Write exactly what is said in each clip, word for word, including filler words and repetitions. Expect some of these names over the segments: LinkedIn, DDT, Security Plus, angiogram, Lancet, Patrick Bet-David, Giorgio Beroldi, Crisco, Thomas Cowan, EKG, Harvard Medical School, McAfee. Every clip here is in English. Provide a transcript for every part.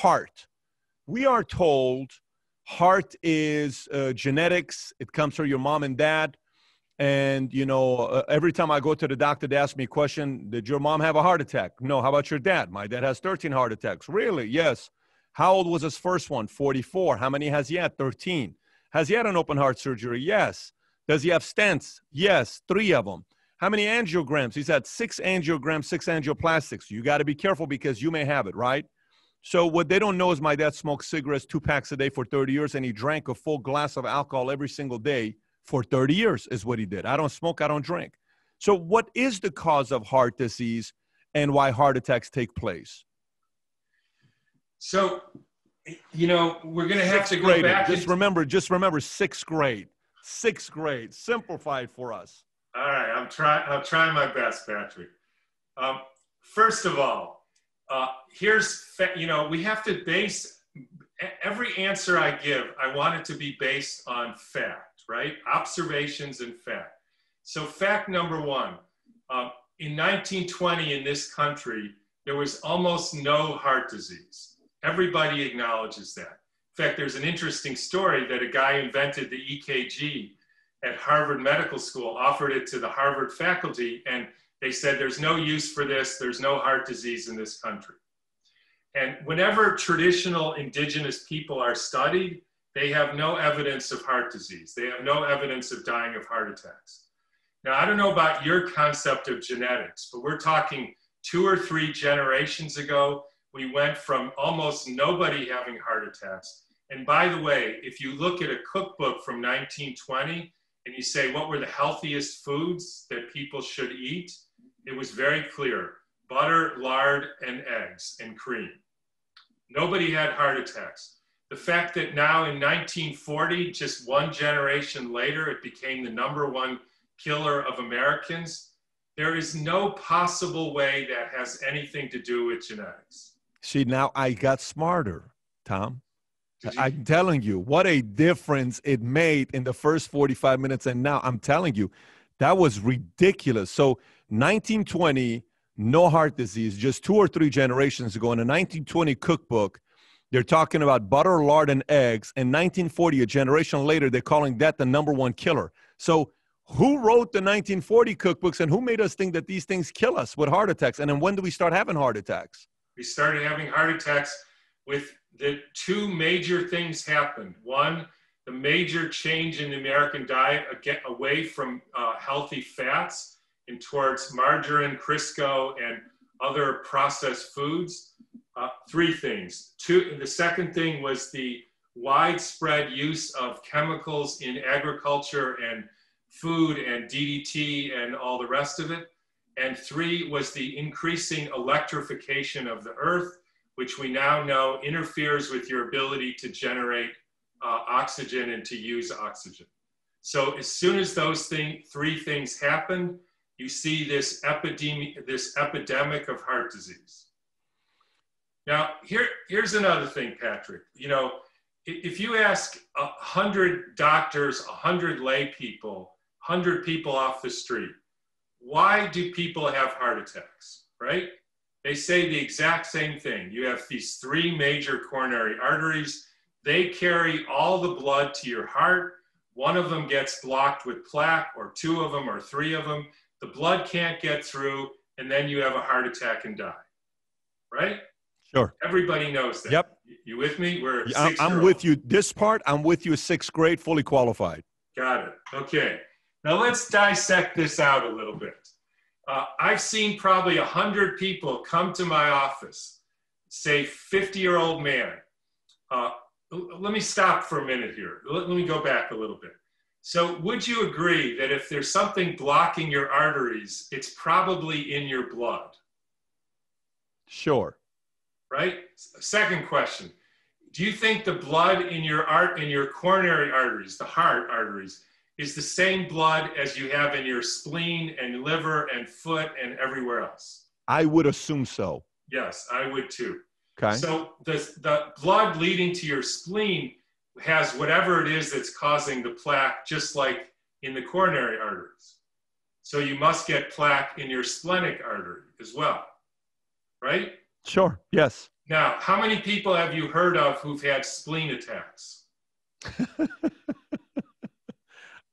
heart. We are told heart is uh, genetics. It comes from your mom and dad. And, you know, uh, every time I go to the doctor, they ask me a question, did your mom have a heart attack? No. How about your dad? My dad has thirteen heart attacks. Really? Yes. How old was his first one? forty-four. How many has he had? thirteen. Has he had an open heart surgery? Yes. Does he have stents? Yes. Three of them. How many angiograms? He's had six angiograms, six angioplastics. You got to be careful because you may have it, right? So what they don't know is my dad smoked cigarettes, two packs a day for thirty years, and he drank a full glass of alcohol every single day for thirty years is what he did. I don't smoke, I don't drink. So what is the cause of heart disease and why heart attacks take place? So, you know, we're going to have to go back. Just remember, just remember sixth grade, sixth grade, simplified for us. All right. I'm trying, I'll try my best, Patrick. Um, first of all, uh, here's, you know, we have to base every answer I give. I want it to be based on fact, right? Observations and fact. So fact number one, uh, in nineteen twenty in this country, there was almost no heart disease. Everybody acknowledges that. In fact, there's an interesting story that a guy invented the E K G at Harvard Medical School, offered it to the Harvard faculty, and they said, there's no use for this. There's no heart disease in this country. And whenever traditional indigenous people are studied, they have no evidence of heart disease. They have no evidence of dying of heart attacks. Now, I don't know about your concept of genetics, but we're talking two or three generations ago, we went from almost nobody having heart attacks. And by the way, if you look at a cookbook from nineteen twenty and you say, what were the healthiest foods that people should eat? It was very clear, butter, lard, and eggs and cream. Nobody had heart attacks. The fact that now in nineteen forty, just one generation later, it became the number one killer of Americans. There is no possible way that has anything to do with genetics. See, now I got smarter, Tom. I'm telling you, what a difference it made in the first forty-five minutes. And now I'm telling you, that was ridiculous. So nineteen twenty, no heart disease, just two or three generations ago in a nineteen twenty cookbook, they're talking about butter, lard, and eggs. In nineteen forty, a generation later, they're calling that the number one killer. So who wrote the nineteen forty cookbooks and who made us think that these things kill us with heart attacks? And then when do we start having heart attacks? We started having heart attacks with the two major things happened. One, the major change in the American diet away from uh, healthy fats and towards margarine, Crisco, and other processed foods. Uh, three things. Two, the second thing was the widespread use of chemicals in agriculture and food and D D T and all the rest of it. And three was the increasing electrification of the earth, which we now know interferes with your ability to generate uh, oxygen and to use oxygen. So as soon as those thing, three things happen, you see this, epidemi this epidemic of heart disease. Now, here, here's another thing, Patrick. You know, if you ask one hundred doctors, one hundred lay people, one hundred people off the street, why do people have heart attacks, right? They say the exact same thing. You have these three major coronary arteries. They carry all the blood to your heart. One of them gets blocked with plaque, or two of them, or three of them. The blood can't get through, and then you have a heart attack and die, right? Sure. Everybody knows that. Yep. You with me? We're yeah, I'm with you. This part, I'm with you. Sixth grade, fully qualified. Got it. Okay. Now let's dissect this out a little bit. Uh, I've seen probably a hundred people come to my office, say fifty-year-old man. Uh, let me stop for a minute here. Let, let me go back a little bit. So would you agree that if there's something blocking your arteries, it's probably in your blood? Sure. Right? Second question. Do you think the blood in your art in your coronary arteries, the heart arteries, is the same blood as you have in your spleen and liver and foot and everywhere else? I would assume so. Yes, I would too. Okay. So the, the blood leading to your spleen has whatever it is that's causing the plaque, just like in the coronary arteries. So you must get plaque in your splenic artery as well, right? Sure. Yes. Now, how many people have you heard of who've had spleen attacks?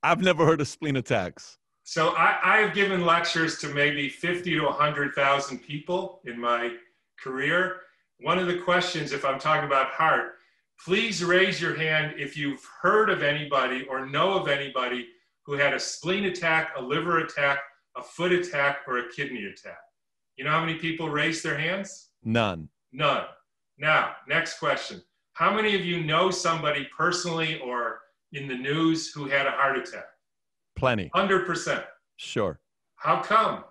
I've never heard of spleen attacks. So I, I've given lectures to maybe fifty to one hundred thousand people in my career. One of the questions, if I'm talking about heart, please raise your hand if you've heard of anybody or know of anybody who had a spleen attack, a liver attack, a foot attack, or a kidney attack. You know how many people raised their hands? None. None. Now, next question. How many of you know somebody personally or in the news who had a heart attack? Plenty. one hundred percent. Sure. How come?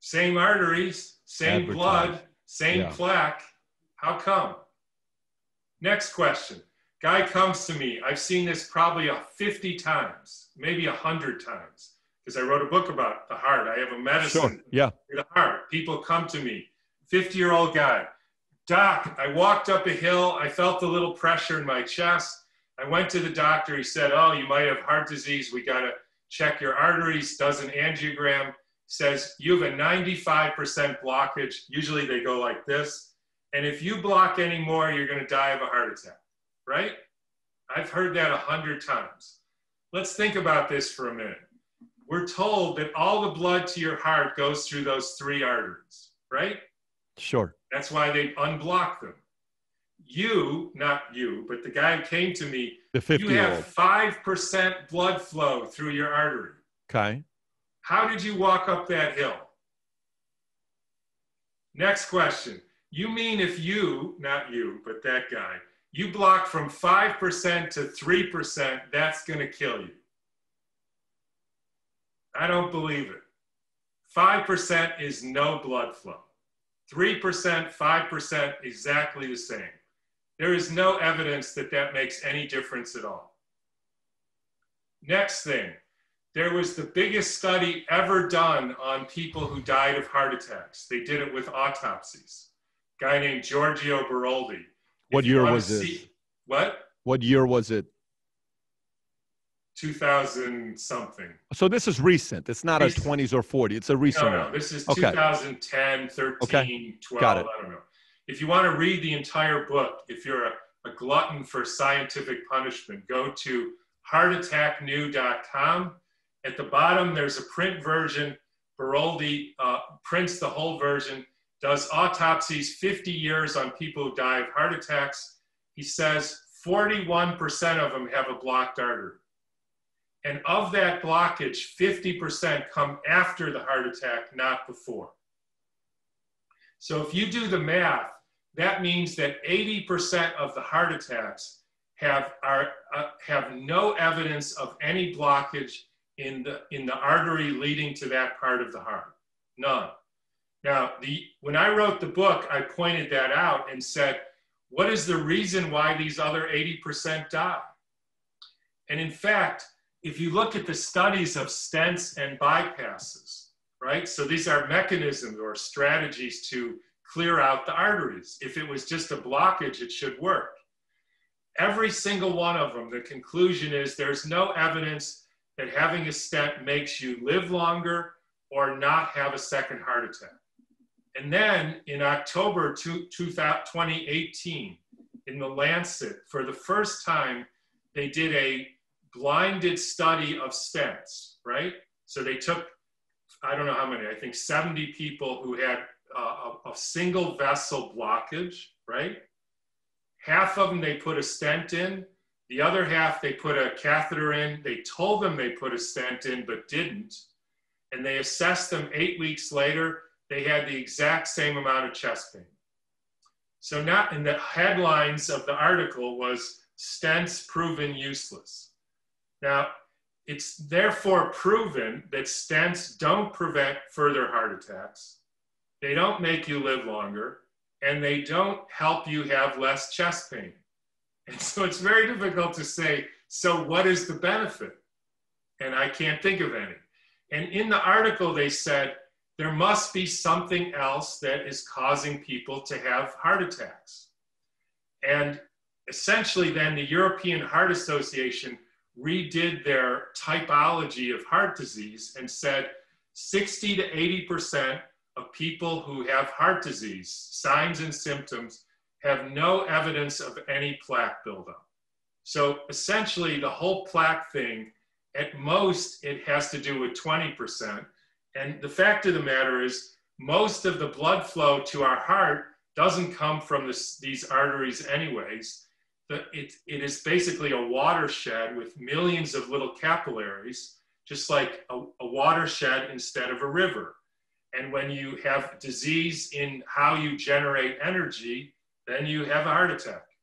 Same arteries, same Advertise. blood, same yeah. plaque. How come? Next question. Guy comes to me. I've seen this probably fifty times, maybe one hundred times, because I wrote a book about the heart. I have a medicine sure. yeah. for the heart. People come to me. fifty-year-old guy. Doc, I walked up a hill. I felt a little pressure in my chest. I went to the doctor. He said, oh, you might have heart disease. We got to check your arteries. Does an angiogram. Says, you have a ninety-five percent blockage. Usually they go like this. And if you block any more, you're going to die of a heart attack, right? I've heard that a hundred times. Let's think about this for a minute. We're told that all the blood to your heart goes through those three arteries, right? Sure. That's why they unblock them. You, not you, but the guy who came to me, you have five percent blood flow through your artery. Okay. How did you walk up that hill? Next question. You mean if you, not you, but that guy, you block from five percent to three percent, that's going to kill you. I don't believe it. five percent is no blood flow. three percent, five percent, exactly the same. There is no evidence that that makes any difference at all. Next thing, there was the biggest study ever done on people who died of heart attacks. They did it with autopsies. A guy named Giorgio Beroldi. What year was this? What? What year was it? two thousand something. So this is recent. It's not recent. a twenties or forty. It's a recent. No, no. This is okay. two thousand ten, thirteen, okay. twelve. Got it. I don't know. If you want to read the entire book, if you're a, a glutton for scientific punishment, go to heart attack new dot com. At the bottom, there's a print version. Beroldi uh, prints the whole version, does autopsies fifty years on people who die of heart attacks. He says forty-one percent of them have a blocked artery. And of that blockage, fifty percent come after the heart attack, not before. So if you do the math, that means that eighty percent of the heart attacks have, are, uh, have no evidence of any blockage in the, in the artery leading to that part of the heart. None. Now, the, when I wrote the book, I pointed that out and said, what is the reason why these other eighty percent die? And in fact, if you look at the studies of stents and bypasses, right? So these are mechanisms or strategies to clear out the arteries. If it was just a blockage, it should work. Every single one of them, the conclusion is there's no evidence that having a stent makes you live longer or not have a second heart attack. And then in October twenty eighteen, in the Lancet, for the first time, they did a blinded study of stents, right? So they took, I don't know how many, I think seventy people who had uh, a, a single vessel blockage, right? Half of them they put a stent in, the other half they put a catheter in. They told them they put a stent in but didn't. And they assessed them eight weeks later, they had the exact same amount of chest pain. So now in the headlines of the article was stents proven useless. Now, it's therefore proven that stents don't prevent further heart attacks, they don't make you live longer, and they don't help you have less chest pain. And so it's very difficult to say, so what is the benefit? And I can't think of any. And in the article, they said, there must be something else that is causing people to have heart attacks. And essentially then the European Heart Association redid their typology of heart disease and said sixty to eighty percent of people who have heart disease, signs and symptoms, have no evidence of any plaque buildup. So essentially the whole plaque thing, at most it has to do with twenty percent. And the fact of the matter is most of the blood flow to our heart doesn't come from this, these arteries anyways. The, it, it is basically a watershed with millions of little capillaries, just like a, a watershed instead of a river. And when you have disease in how you generate energy, then you have a heart attack.